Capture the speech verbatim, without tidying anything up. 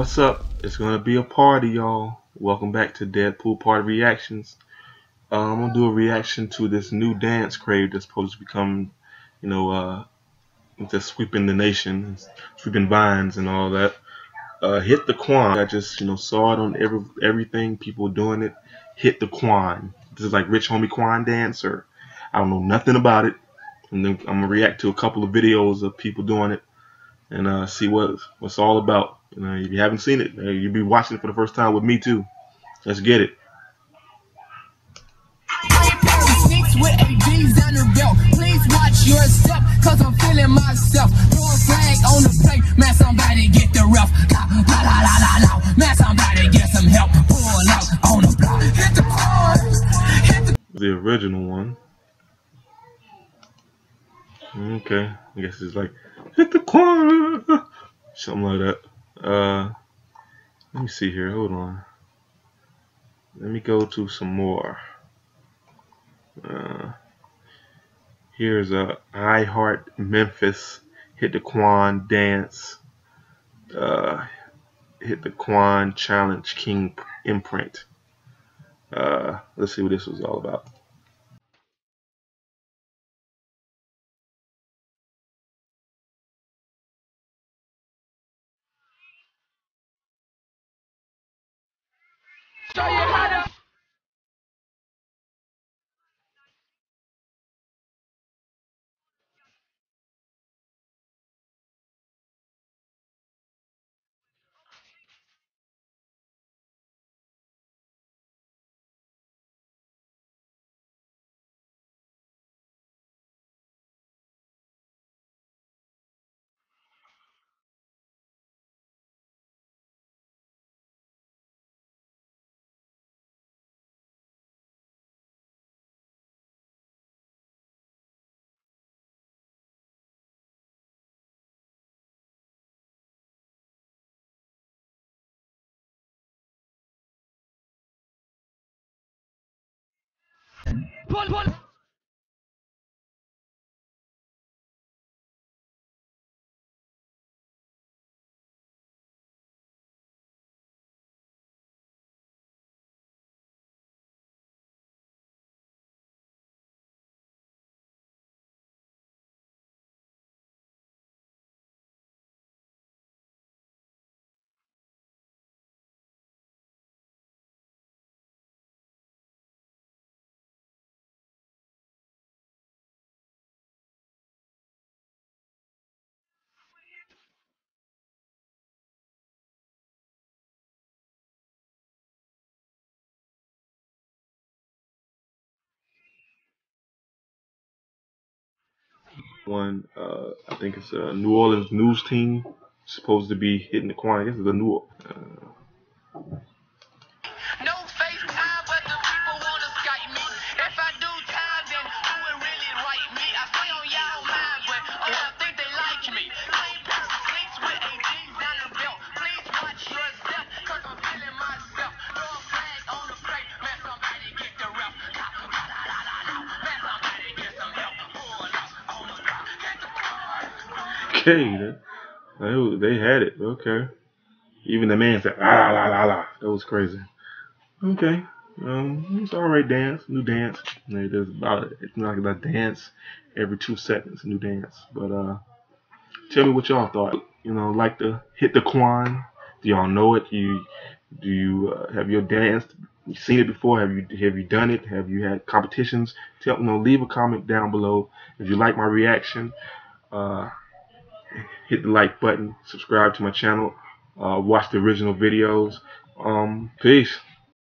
What's up? It's gonna be a party, y'all. Welcome back to Deadpool Party Reactions. Um, I'm gonna do a reaction to this new dance craze that's supposed to become, you know, uh, that's sweeping the nation, sweeping vines and all that. Uh, Hit the Quan. I just, you know, saw it on every everything. People doing it. Hit the Quan. This is like Rich Homie Quan dance, or I don't know nothing about it. And then I'm gonna react to a couple of videos of people doing it and uh, see what what's all about. You know, if you haven't seen it, you'll be watching it for the first time with me too. Let's get it. Please watch your step, cause I'm feeling myself. Throw a flag on the plate, man, somebody get the rough. La la la la la, man, somebody get some help. Pull out on the block. Hit the Quan. The original one. Okay, I guess it's like hit the Quan, something like that. Uh, let me see here. Hold on. Let me go to some more. Uh, here's a I Heart Memphis Hit the Quan dance. Uh, Hit the Quan challenge King imprint. Uh, let's see what this was all about. Show you how to pull, pull. One, uh, I think it's a New Orleans news team supposed to be hitting the Quan. I guess it's the New. Uh... No FaceTime, but the people wanna Skype me. If I do time, then who would really write me? I stay on y'all mind, but oh, I think they like me. Clean past six with a jeans down the belt. Please watch your step, cause I'm feeling myself. Throw a flag on the plate, man, somebody get the ref. La la la la la, man, somebody get some help. Pull up. Okay, they, they had it. Okay, even the man said ah la la la. That was crazy. Okay, um, it's all right. Dance, new dance. It is about it's not about dance every two seconds, new dance. But uh, tell me what y'all thought. You know, like the hit the Quan. Do y'all know it? Do you do you uh, have you danced? You seen it before? Have you have you done it? Have you had competitions? Tell you know, leave a comment down below if you like my reaction. Uh, hit the like button, subscribe to my channel, uh, watch the original videos. Um, peace.